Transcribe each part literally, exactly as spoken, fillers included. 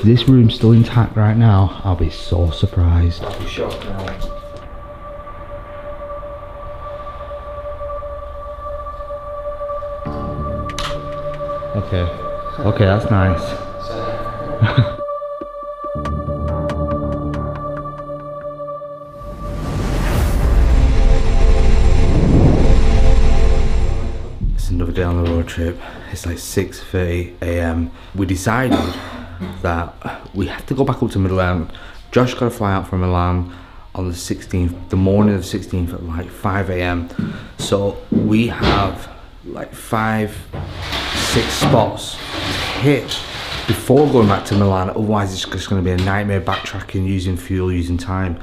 if this room's still intact right now, I'll be so surprised. I'll be shocked now. Okay, okay, that's nice. It's another day on the road trip. It's like six thirty a m We decided that we have to go back up to Milan. Josh got to fly out from Milan on the sixteenth, the morning of the sixteenth at like five a m So we have like five six spots to hit before going back to Milan, otherwise it's just going to be a nightmare backtracking, using fuel, using time.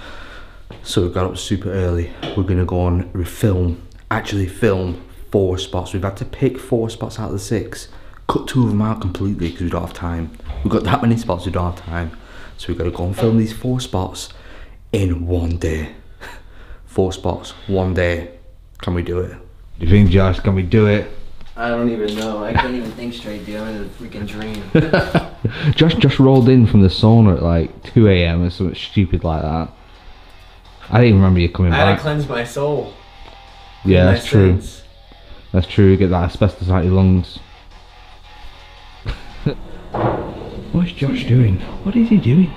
So we got up super early. We're going to go and refilm, actually film four spots. We've had to pick four spots out of the six, cut two of them out completely because we don't have time. We've got that many spots, we don't have time. So we've got to go and film these four spots in one day. Four spots, one day. Can we do it? Do you think, Josh, can we do it? I don't even know. I couldn't even think straight, dude. I'm in a freaking dream. Josh just rolled in from the sauna at like two a m or something stupid like that. I didn't even remember you coming back. I had to cleanse my soul. Yeah, that's true. That's true. Get that asbestos out of your lungs. What's Josh doing? What is he doing?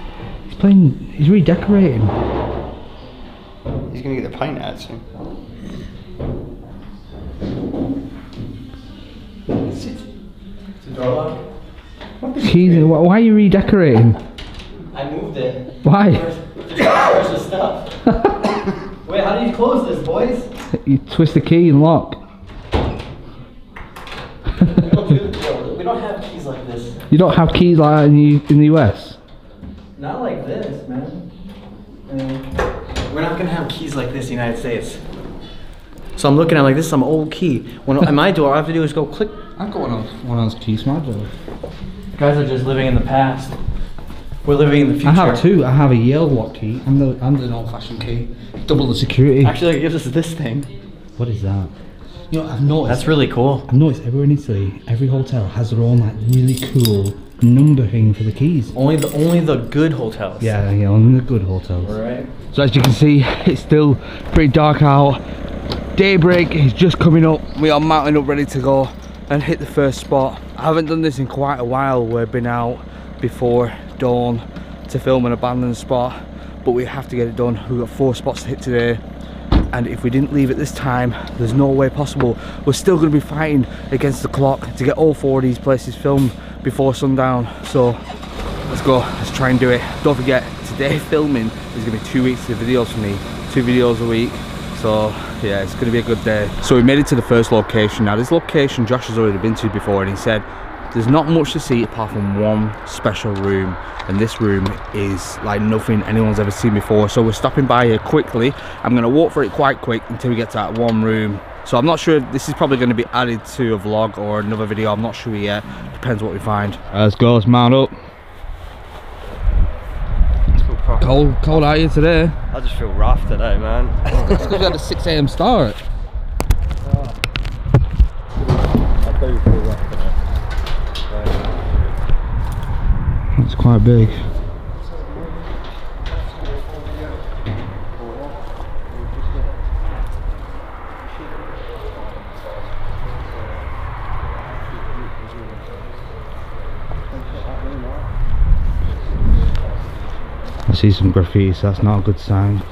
He's playing. He's redecorating. He's gonna get the paint out soon. Jesus, why are you redecorating? I moved it. Why? Where's the stuff? Wait, how do you close this, boys? You twist the key and lock. we, don't do, we don't have keys like this. You don't have keys like that in the, in the U S? Not like this, man. Um, we're not gonna have keys like this in the United States. So I'm looking at like this is some old key. When at my door, all I have to do is go click. I'm going on one of those keys, my door. Guys are just living in the past. We're living in the future. I have two. I have a Yale lock key. I'm the I'm the old-fashioned key. Double the security. Actually, it gives us this thing. What is that? You know, I've noticed. That's really cool. I've noticed everywhere in Italy, every hotel has their own like really cool number thing for the keys. Only the only the good hotels. Yeah, yeah, only the good hotels. All right. So as you can see, it's still pretty dark out. Daybreak is just coming up. We are mounting up, ready to go and hit the first spot. I haven't done this in quite a while. We've been out before dawn to film an abandoned spot, but we have to get it done. We've got four spots to hit today, and if we didn't leave at this time, there's no way possible. We're still going to be fighting against the clock to get all four of these places filmed before sundown. So let's go, let's try and do it. Don't forget, today filming is going to be two weeks of videos for me, two videos a week. So yeah, it's gonna be a good day. So we made it to the first location. Now this location Josh has already been to before, and he said there's not much to see apart from one special room, and this room is like nothing anyone's ever seen before. So we're stopping by here quickly. I'm gonna walk through it quite quick until we get to that one room. So I'm not sure, this is probably gonna be added to a vlog or another video, I'm not sure yet. Depends what we find. Right, let's go, let's mount up. Cold, cold out here today. I just feel rough today, man. It's because we had a six a m start. Oh. I do feel rough today. It's quite big. See some graffiti, so that's not a good sign.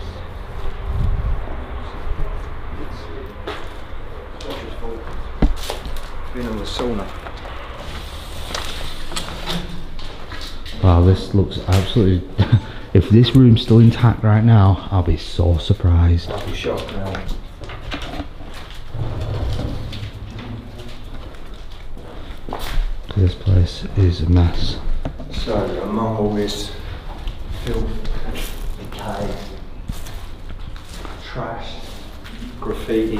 Wow, this looks absolutely. If this room's still intact right now, I'll be so surprised. I'll be shocked now. This place is a mess. So, among all this filth, decay, trash, graffiti,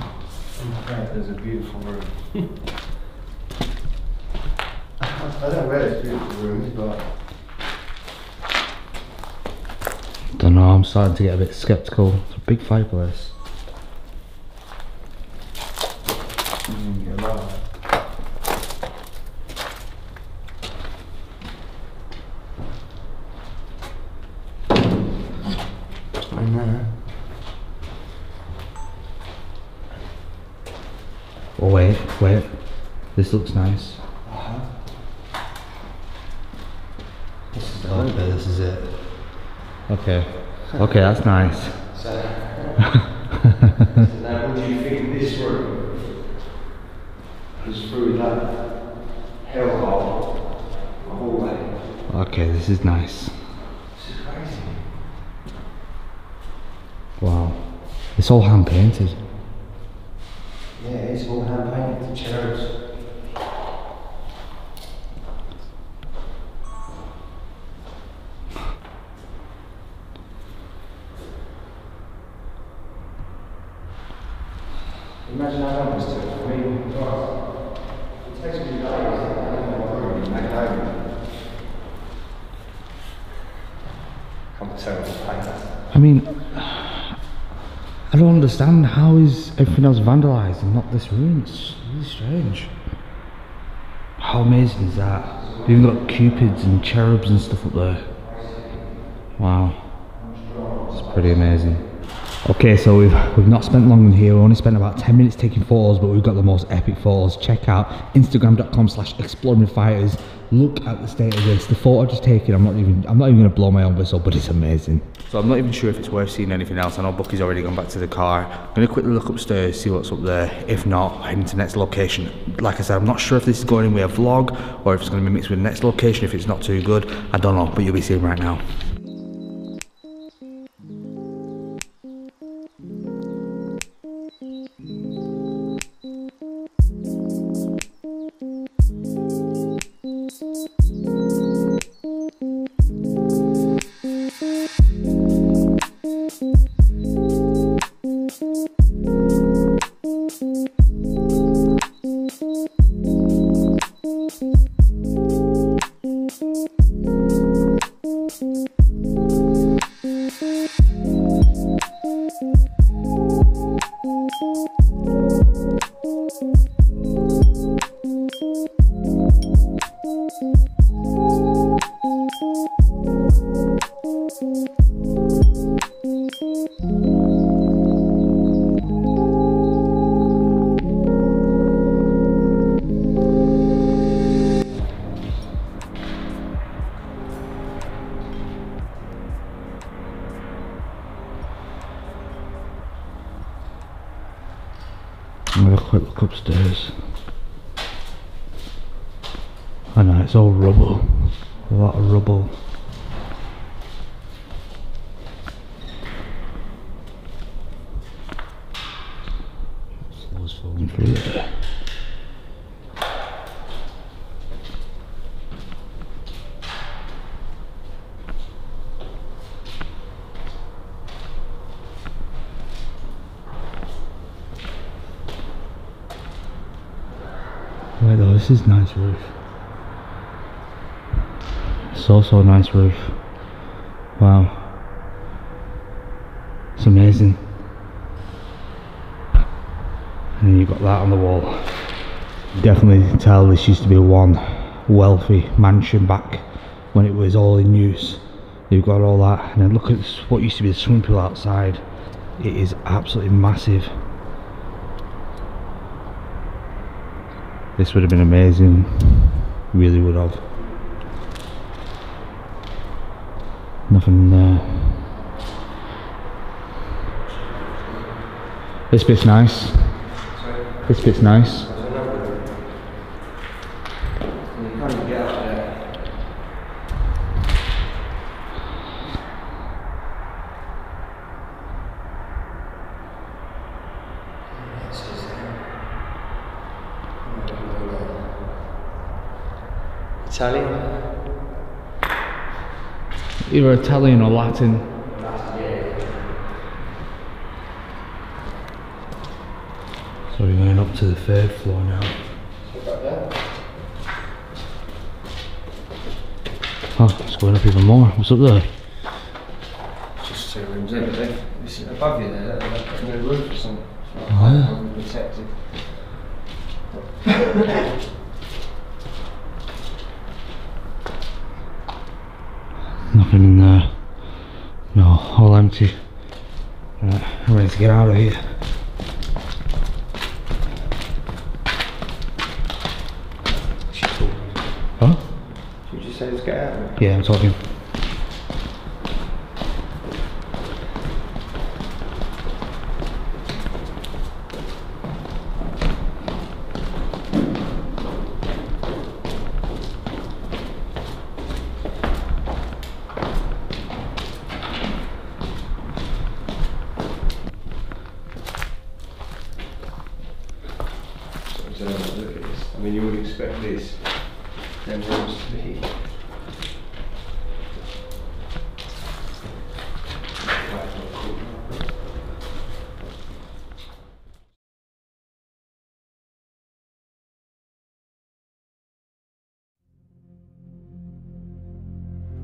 in fact there's a beautiful room. I don't know where this beautiful room is, but don't know, I'm starting to get a bit sceptical. It's a big fireplace. Mm, sweat. This looks nice. Uh-huh. This is the only bit, this is it. Okay. Okay, that's nice. So, so now what do you think this room is through that hellhole the hallway? Okay, this is nice. This is crazy. Wow. It's all hand painted. Yeah, it's all hand painted, the chairs. Imagine how long this took for me. It takes me days to get back home. I'm terrible painter. I mean, I don't understand, how is everything else vandalised and not this room? It's really strange. How amazing is that? They've even got cupids and cherubs and stuff up there. Wow. It's pretty amazing. Okay, so we've we've not spent long in here. We only spent about ten minutes taking photos, but we've got the most epic photos. Check out instagram dot com slash exploring with fighters. Look at the state of this. The photo I've just taken, I'm not even I'm not even gonna blow my own whistle, but it's amazing. So I'm not even sure if it's worth seeing anything else. I know Bucky's already gone back to the car. I'm gonna quickly look upstairs, see what's up there. If not, heading to the next location. Like I said, I'm not sure if this is going in with a vlog or if it's gonna be mixed with the next location if it's not too good. I don't know, but you'll be seeing right now. Have a quick look upstairs. I know it's all rubble, a lot of rubble. Floor's falling through there. Wait though, this is nice roof. So, so nice roof. Wow. It's amazing. And you've got that on the wall. Definitely tell this used to be one wealthy mansion back when it was all in use. You've got all that, and then look at what used to be the swimming pool outside. It is absolutely massive. This would have been amazing, really would have. Nothing there. This bit's nice. This bit's nice. Italian? Either Italian or Latin. Latin, yeah. So we're going up to the third floor now. Oh, it's going up even more. What's up there? Just two rooms in, but they above you there, they're putting a roof or something. Oh, yeah. Protective. Nothing in there. No, all empty. Right, I'm ready to get out of here. Did you say just get out of it? Yeah, I'm talking. I mean, you would expect this, them rooms to be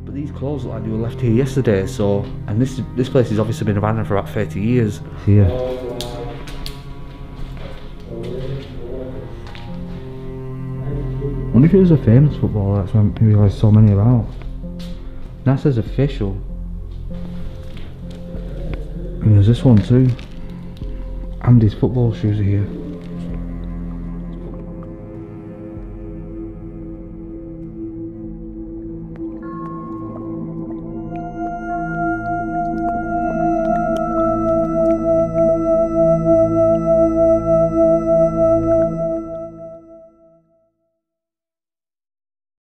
but these clothes look like they were left here yesterday, so and this this place has obviously been abandoned for about thirty years. Yeah. I wonder if he was a famous footballer, that's why we realised so many about. NASA's official. And there's this one too. Andy's football shoes are here.